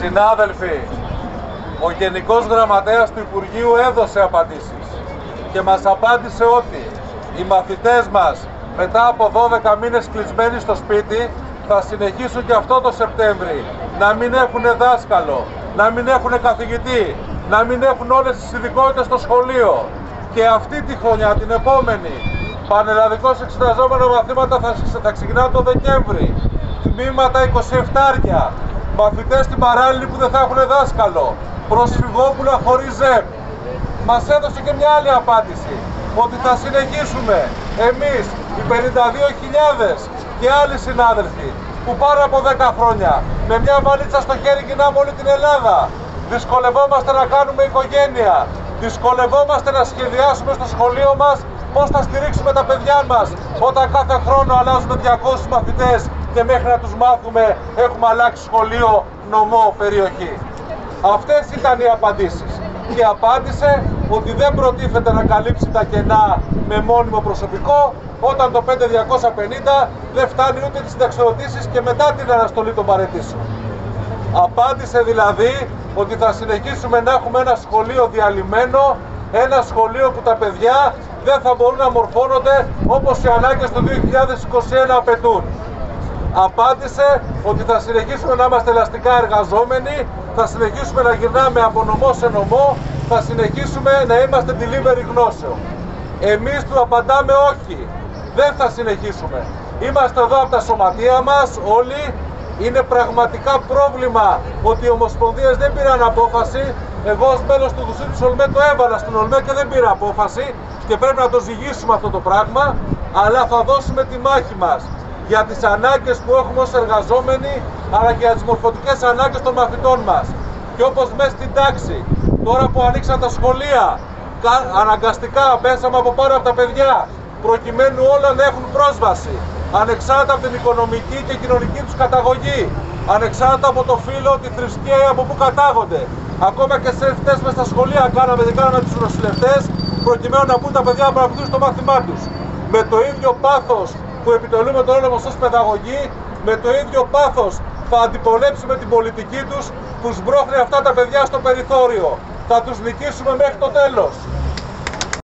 Συνάδελφοι, ο Γενικός Γραμματέας του Υπουργείου έδωσε απαντήσεις και μας απάντησε ότι οι μαθητές μας μετά από 12 μήνες κλεισμένοι στο σπίτι θα συνεχίσουν και αυτό το Σεπτέμβρη να μην έχουν δάσκαλο, να μην έχουν καθηγητή, να μην έχουν όλες τις ειδικότητες στο σχολείο. Και αυτή τη χρονιά, την επόμενη, πανελλαδικώς εξεταζόμενα μαθήματα θα ξεκινά το Δεκέμβρη. Τμήματα 27άρια, μαθητές στην παράλληλη που δεν θα έχουν δάσκαλο, προσφυγόπουλα χωρίς ΖΕΠ. Μας έδωσε και μια άλλη απάντηση, ότι θα συνεχίσουμε εμείς οι 52.000 και άλλοι συνάδελφοι που πάνω από 10 χρόνια με μια βαλίτσα στο χέρι γυρνάμε όλη την Ελλάδα. Δυσκολευόμαστε να κάνουμε οικογένεια, δυσκολευόμαστε να σχεδιάσουμε στο σχολείο μας πώς θα στηρίξουμε τα παιδιά μας όταν κάθε χρόνο αλλάζουμε 200 μαθητές και μέχρι να τους μάθουμε έχουμε αλλάξει σχολείο, νομό, περιοχή. Αυτές ήταν οι απαντήσεις και απάντησε ότι δεν προτίθεται να καλύψει τα κενά με μόνιμο προσωπικό όταν το 5250 δεν φτάνει ούτε τις συνταξιδοτήσεις και μετά την αναστολή των παραιτήσεων. Απάντησε δηλαδή ότι θα συνεχίσουμε να έχουμε ένα σχολείο διαλυμένο, ένα σχολείο που τα παιδιά δεν θα μπορούν να μορφώνονται όπως οι ανάγκες του 2021 απαιτούν. Απάντησε ότι θα συνεχίσουμε να είμαστε ελαστικά εργαζόμενοι, θα συνεχίσουμε να γυρνάμε από νομό σε νομό, θα συνεχίσουμε να είμαστε delivery γνώσεων. Εμείς του απαντάμε όχι, δεν θα συνεχίσουμε. Είμαστε εδώ από τα σωματεία μας όλοι. Είναι πραγματικά πρόβλημα ότι οι ομοσπονδίες δεν πήραν απόφαση. Εγώ ως μέλος του Δουσίου της ΟΛΜΕ το έβαλα στην ΟΛΜΕ και δεν πήρα απόφαση και πρέπει να το ζυγίσουμε αυτό το πράγμα, αλλά θα δώσουμε τη μάχη μας για τις ανάγκες που έχουμε ως εργαζόμενοι, αλλά και για τις μορφωτικές ανάγκες των μαθητών μας. Και όπως μέσα στην τάξη, τώρα που ανοίξαν τα σχολεία, αναγκαστικά πέσαμε από πάνω από τα παιδιά, προκειμένου όλα να έχουν πρόσβαση, ανεξάρτητα από την οικονομική και κοινωνική τους καταγωγή, ανεξάρτητα από το φύλο, τη θρησκεία ή από πού κατάγονται. Ακόμα και σε ευθές μες στα σχολεία κάναμε τους νοσηλευτές, προκειμένου να πούν τα παιδιά να παρακολουθούν στο μάθημά τους. Με το ίδιο πάθος που επιτελούμε τον όλο μας ως παιδαγωγή, με το ίδιο πάθος θα αντιπολέψουμε την πολιτική τους που σμπρώχνει αυτά τα παιδιά στο περιθώριο. Θα τους νικήσουμε μέχρι το τέλος.